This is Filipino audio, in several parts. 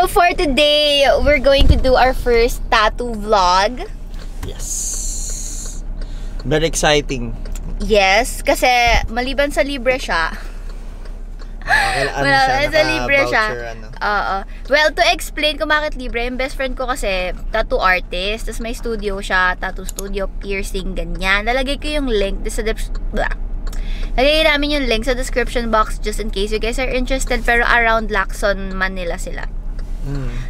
So for today, we're going to do our first tattoo vlog. Yes. Very exciting. Yes, kasi maliban sa libre siya. Maliban sa libre siya. Well, to explain kung bakit libre, yung best friend ko kasi tattoo artist, tapos may studio siya, tattoo studio, piercing, ganyan. Nalagay ko yung link sa Lagay namin yung link sa description box just in case you guys are interested, pero around Lacson, Manila sila.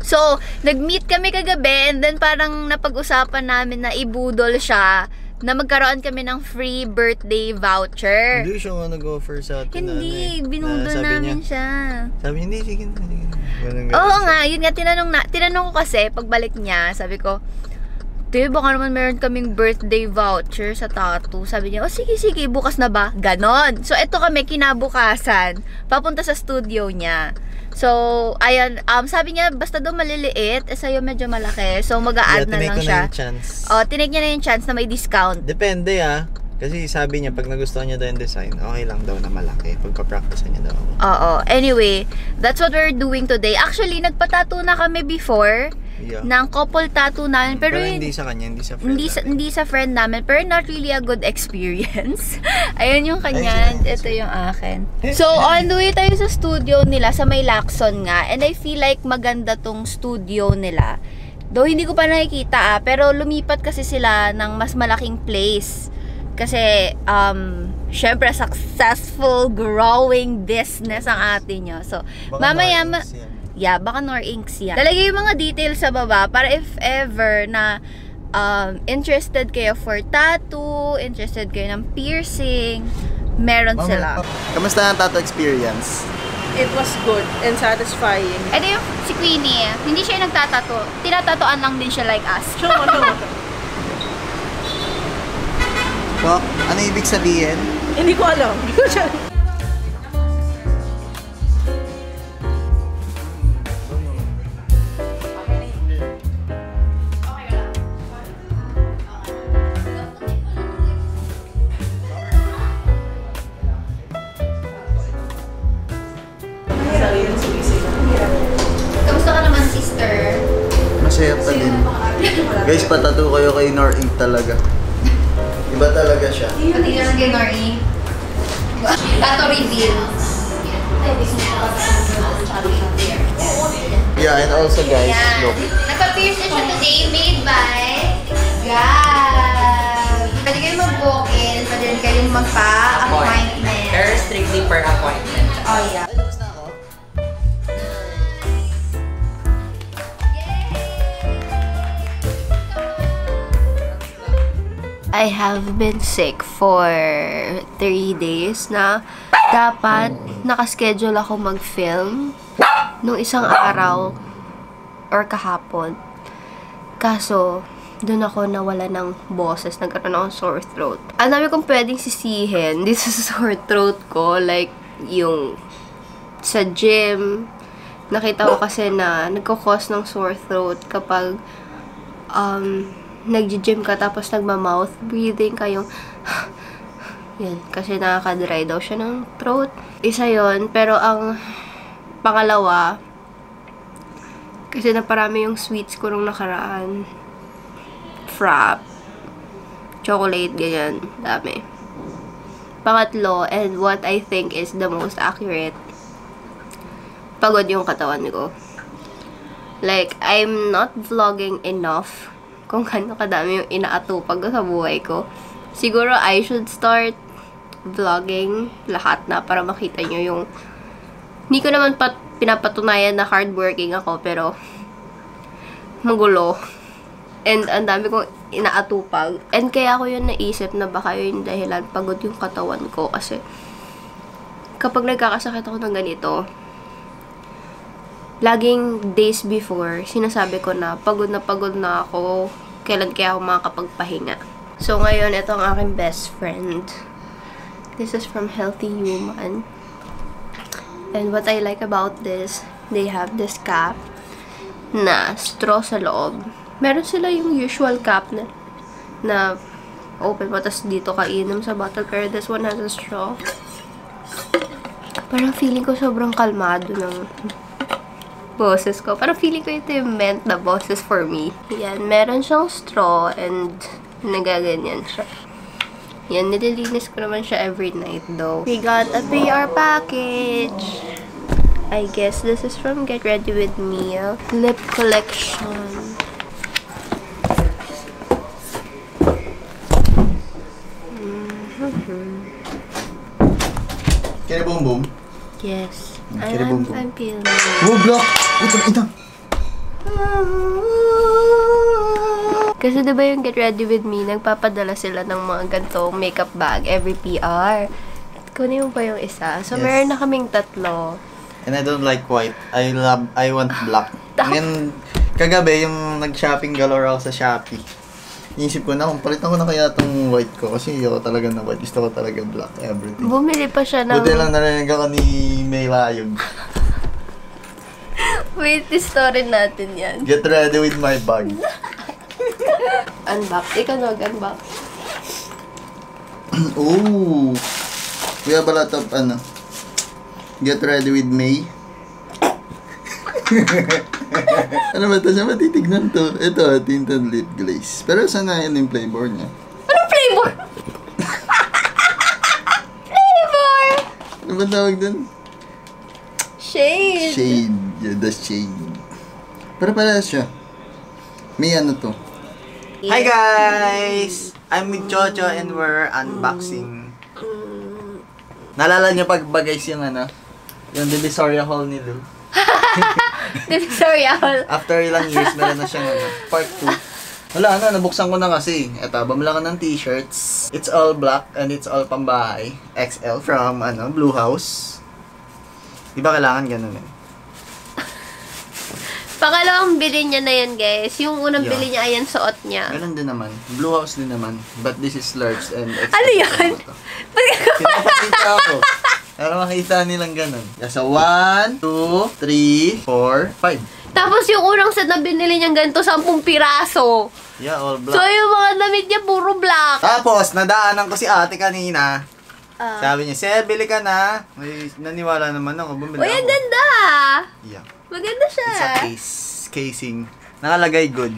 So, nag-meet kami kagabi, and then parang napag-usapan namin na ibudol siya na magkaroon kami ng free birthday voucher. Hindi siya nga nag-offer sa atin. Hindi, binudol namin siya. Sabi niya, hindi, sige na. Oo nga, yun nga, tinanong ko kasi, pagbalik niya, sabi ko, "Teo, baka naman meron kaming birthday voucher sa tattoo." Sabi niya, "Oh, sige, sige, bukas na ba?" Ganon. So, eto kami, kinabukasan, papunta sa studio niya. So, ayan, sabi niya, basta daw maliliit, eh, sa'yo medyo malaki. So, mag-a-add na lang siya. Tinake niya na yung chance na may discount. Depende, ah. Kasi sabi niya, pag nagustuhan niya daw yung design, okay lang daw na malaki. Pagka-practice niya daw. Oo. Anyway, that's what we're doing today. Actually, nagpa-tattoo na kami before. Yeah. Ng couple tattoo namin, pero hindi sa kanya, hindi sa friend namin, pero not really a good experience. Ayun yung kanya, ito yung akin. So, on the way tayo sa studio nila, sa may Lacson nga, and I feel like maganda tong studio nila. Though hindi ko pa nakikita, pero lumipat kasi sila ng mas malaking place. Kasi, syempre, successful growing business ang atin nyo. So, mamaya, baka Norinks yan. Lalagay yung mga details sa baba para if ever na interested kayo for tattoo, interested kayo ng piercing, meron sila. Kamusta ang tattoo experience? It was good and satisfying. Ito yung si Queenie, hindi siya yung nagtatato. Tinatatoan lang din siya like us. Ano ibig sabihin? Hindi ko alam. Guys, patato kayo kay Norinc talaga. Iba talaga siya. Pati na kay Norinc. Tattoo reveal. Yeah, and also guys, look. Naka-pierce siya today, made by God. Pwede kayong mag-walk-in, pwede kayong magpa-appointment. They're strictly per appointment. Oh yeah. I have been sick for 3 days na. Dapat nakaschedule ako mag-film nung isang araw or kahapon. Kaso, dun ako nawala ng boses. Nagkaroon akong sore throat. Ang dami kong pwedeng sisihin dito sa sore throat ko. Like, yung sa gym. Nakita ko kasi na nagkakos ng sore throat kapag nag-gym ka tapos nagma-mouth breathing ka yung yun, kasi nakaka-dry daw siya ng throat. Isa yon. Pero ang pangalawa, kasi naparami yung sweets ko nung nakaraan. Frap, chocolate, ganyan. Dami. Pangatlo, and what I think is the most accurate, pagod yung katawan ko. Like, I'm not vlogging enough kung kano kadami yung inaatupag sa buhay ko. Siguro, I should start vlogging lahat na para makita nyo yung... Hindi ko naman pinapatunayan na hardworking ako, pero magulo. And ang dami kong inaatupag. And kaya ko yun naisip na baka yun dahilan pagod yung katawan ko. Kasi kapag nagkakasakit ako ng ganito, laging days before, sinasabi ko na pagod na ako, kailan kaya ako makakapagpahinga. So ngayon, ito ang aking best friend. This is from Healthy Human. And what I like about this, they have this cap na straw sa loob. Meron sila yung usual cap na open mo, tapos dito kainom sa bottle, pero this one has a straw. Parang feeling ko sobrang kalmado ng boses ko. Parang feeling ko ito yung meant na boses for me. Yan, meron siyang straw and nagaganyan siya. Yan, nililinis ko naman siya every night though. We got a PR package! I guess this is from Get Ready With Me. Lip collection. Kaya boom boom? Yes. Kaya boom boom? I'm feeling it. Oh, block! Ito! Kasi diba yung Get Ready With Me, nagpapadala sila ng mga gantong makeup bag every PR. Kunin mo pa yung isa. So, yes, meron na kaming tatlo. And I don't like white. I want black. Ngayon, kagabi, yung nag-shopping galore ako sa Shopee. Inisip ko na, palitan ko na kaya itong white ko kasi hindi ako talaga na white. Gusto ko talaga black everything. Bumili pa siya ng... Buti lang narinig ako ni May Layog. Wait, story natin yan. Get ready with my bag. Unbox. Ikaw nag unbox. Ooh! We have a lot of, ano, Get Ready With May. Ano ba ito? Siya matitignan ito. Ito, tinted lip glaze. Pero saan na yun yung flavor niya? Ano flavor? Flavor! Ano ba tawag dun? Shade. Shade. Yeah, the shade. Pero pala siya. May ano to. Hi guys! I'm with Jojo and we're unboxing. Nalala niyo pag bagay yung ano? Yung Divisoria haul ni Lou. Divisoria haul. After ilang years, meron na siyang ano, part 2. Wala na, nabuksan ko na kasi. Eto, bumila ka ng t-shirts. It's all black and it's all pambahay. XL from, ano, Blue House. Di ba kailangan ganun eh? Pangalawang bili niya na yan, guys. Yung unang bili niya, ayan, suot niya. Ganun din naman. Blue House din naman. But this is large and XL. Ano yan? Pinapakita ako. Para makita nilang ganun. So, 1, 2, 3, 4, 5. Tapos yung unang set na binili niyang ganito, 10 piraso. Yeah, all black. So, yung mga damit niya, puro black. Tapos, nadaanan ko si ate kanina. Sabi niya, Sel, bili ka na. May naniwala naman ako, bumili ako. Uy, ang ganda! Yeah. Maganda siya. It's a case. Casing. Nakalagay good.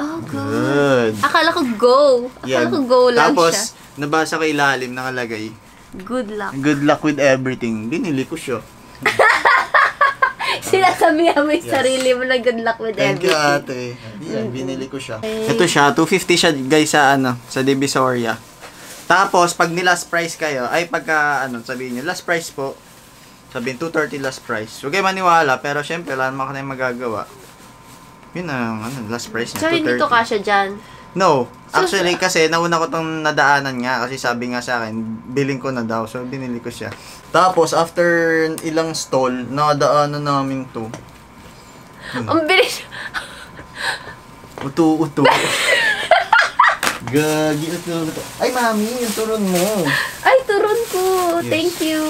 Oh, good. Akala ko go. Akala ko go lang siya. Tapos, nabasa ko ilalim, nakalagay. Good luck. Good luck with everything. Binili ko siya. Sinasabihan mo yung sarili mo na good luck with everything. Thank you, ate. Yan, binili ko siya. Ito siya, 250 siya guys sa, ano, sa Divisoria. Tapos, pag ni-last price kayo, ay pagka, ano, sabihin nyo, last price po. Sabihin, 230 last price. Huwag kayo maniwala, pero syempre, wala naman ka na yung magagawa. Yun ang, ano, last price niya, 230. So, hindi to kasya dyan? No. Actually, kasi nauna ko itong nadaanan nga kasi sabi nga sa akin, billing ko na daw. So, binili ko siya. Tapos, after ilang stall, nadaanan namin to. Ang bilis! Uto-uto. Gagi, uto-uto. Ay, mami, yung turon mo. Ay, turon ko. Yes. Thank you.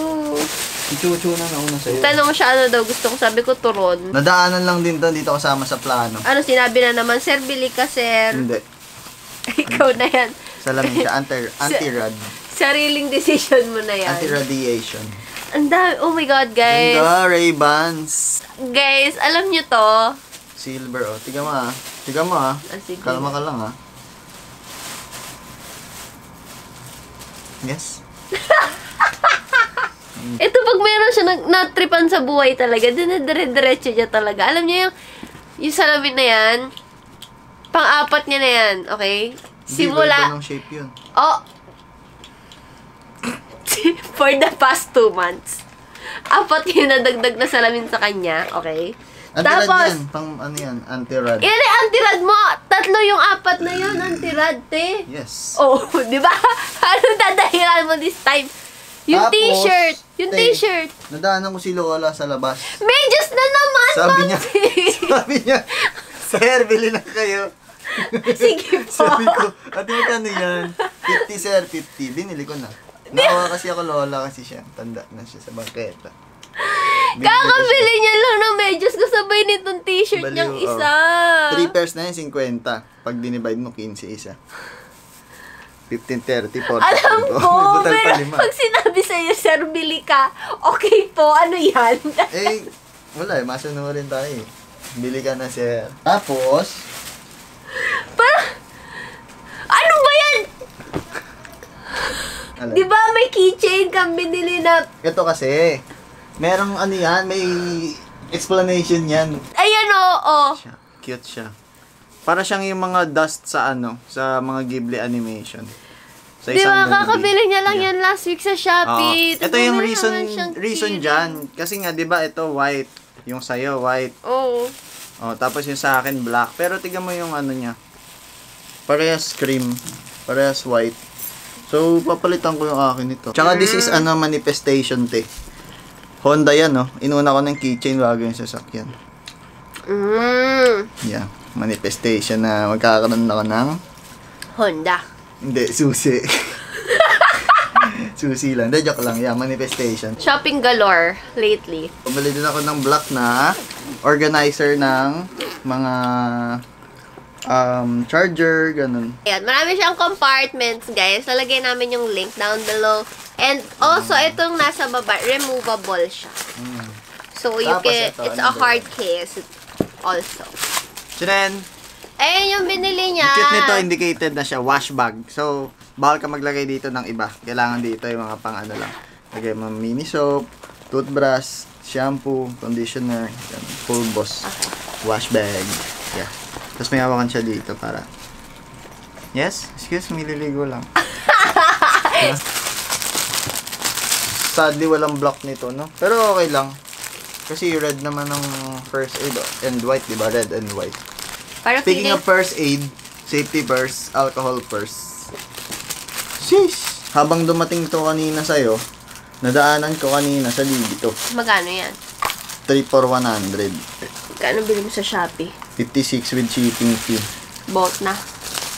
Ichu-chu na nauna sa'yo. Tanong siya ano daw, gusto ko sabi ko turon. Nadaanan lang din to, dito kasama sa plano. Ano, sinabi na naman, sir, bili ka, sir. Hindi. Ikaw na yan. Salamin siya. Anti-rad. Sariling decision mo na yan. Anti-radiation. Anda, oh my God, guys. Ganda, Ray-Bans. Guys, alam nyo to. Silver, oh. Tiga mo, ah. Tiga mo, ah. Kalma ka lang, ah. Yes? Ito, pag meron siya natripan sa buhay talaga, dinadire-diretso niya talaga. Alam nyo yung salamin na yan? Pang-apat niya na yan, okay? Simula... Hindi, ng shape yun. Oh! For the past 2 months. 4 yun na dagdag na salamin sa kanya, okay? Antirad yan. Pang ano yan? Antirad. Yan eh, antirad mo! 3 yung 4 na yun, antirad, te. Yes. Oh, di ba? Anong dadahilan mo this time? Yung t-shirt! Yung t-shirt! Nadaanan ko si Lola sa labas. Medyos na naman! Sabi niya, sabi niya, sir, bili na kayo. Sige po. Sabi ko, ate, magkano yan? 50, sir, 50. Binili ko na. Nawa kasi ako, Lola kasi siya. Tanda na siya sa bangketa. Kakabili niya lang na medyos ko sabay nitong t-shirt niyang isa. 3 pairs na yan, 50. Pag dinivide mo, 15 isa. 15, 30, 40. Alam po, pero pag sinabi sa'yo, sir, bili ka, okay po, ano yan? Eh, Wala eh, masunurin tayo eh. Bili ka na siya. Tapos? Parang... Ano ba yan? Di ba may keychain kang binili na... Ito kasi, merong ano yan, may explanation yan. Ayan oo. Cute siya. Para siyang yung mga dust sa ano, sa mga Ghibli animation. Di ba, kakabili niya lang yan last week sa Shopee. Ito yung reason dyan. Kasi nga, di ba, ito white. Yung sa'yo, white. Oo. Oh, tapos yung sa akin, black. Pero tignan mo yung ano niya. Parehas cream. Parehas white. So, papalitan ko yung akin ito. Tsaka this is, ano, manifestation, te. Honda yan, no? Inuna ko ng keychain bago yung sasakyan. Yeah. Manifestation na magkakaroon ako ng... Honda. Hindi, susi. Susi lang. Hindi, joke lang. Yeah, manifestation. Shopping galore lately. Pabili din ako ng black na organizer ng mga charger, ganun. Ayan, marami siyang compartments, guys. Lalagay namin yung link down below. And also, itong nasa baba, removable siya. So, you can, ito, it's a hard case also. Chiren! Ayun yung binili niya. Cute nito, indicated na siya, wash bag. So, bawal ka maglagay dito ng iba. Kailangan dito yung mga pang ano lang. Lagay mga mini soap, toothbrush, shampoo, conditioner, full boss, wash bag. Yeah. Tapos may hawakan siya dito para... Yes? Excuse me, liligo lang. Yeah. Sadly, walang block nito, no? Pero okay lang. Kasi red naman ng first aid and white, diba? Red and white. Para speaking of first aid, safety purse, alcohol purse. Sheesh! Habang dumating to kanina sa'yo, nadaanan ko kanina sa dito. Magkano yan? 3 for 100. Magkano bili mo sa Shopee? 56 with shipping fee. Both na?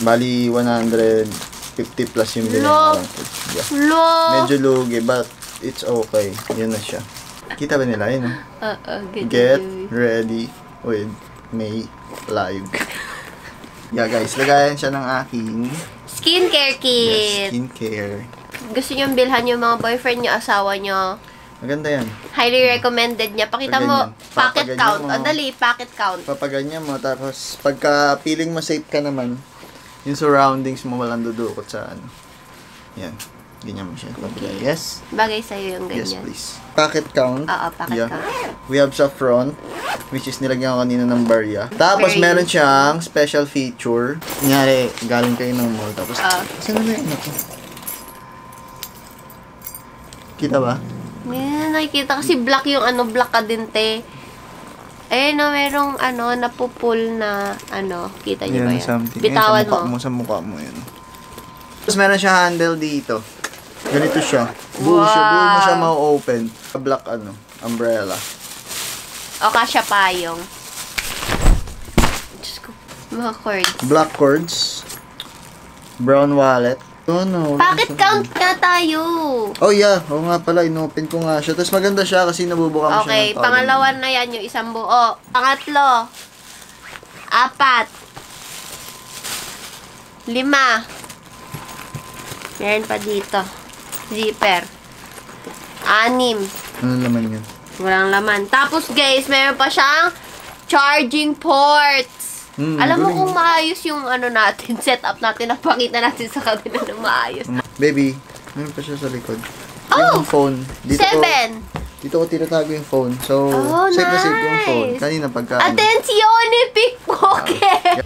Bali, 150 plus yung bili. Low! Yeah. Low! Medyo lugi, but it's okay. Yun na siya. Kita ba nila yun? Get ready with me. Live. Yeah guys, lagayan siya ng aking skincare kit. Yes, skincare. Gusto nyo bilhan yung mga boyfriend nyo, asawa nyo. Maganda yan. Highly recommended niya. Pakita mo, packet count. O dali, packet count. Papaganyan mo, tapos pagka feeling mo safe ka naman, yung surroundings mo walang dudukot sa ano. Yan. Ganyan mo siya. Okay. Yes? Bagay sa'yo yung ganyan. Yes, please. Packet count. Oo, packet count. We have saffron, which is nilagyan ko kanina ng barya. Tapos, meron siyang special feature. Kunyari, galing kayo ng mall. Tapos, saan na yun ito? Kita ba? Hindi na nakikita. Kasi black yung ano, black ka din, te. Ayun na, merong ano, napupul na ano. Kita nyo ba yun? Bitawan mo. Sa mukha mo yun. Tapos, meron siya handle dito. Ganito siya. Buo siya. Buo mo siya ma-open. Black ano, umbrella. O, kasya payong. Diyos ko. Mga cords. Black cords. Brown wallet. Oh, no. Packet count nga tayo. Oh, yeah. Oo nga pala. Inopen ko nga siya. Tapos maganda siya kasi nabubuka mo siya. Okay. Pangalawa na yan. Yung isang buo. Pangatlo. Apat. Lima. Meron pa dito. Zipper. Anim. Anong laman yan? Walang laman. Tapos guys, meron pa siyang charging ports. Alam mo kung maayos yung ano natin, setup natin, napakita natin sa kabila na maayos. Baby, meron pa siya sa likod. Oh! Yung phone. Dito 7! Dito ko tinatago yung phone. So, safe na safe yung phone. Kanina pagka... Attenzione pickpocket!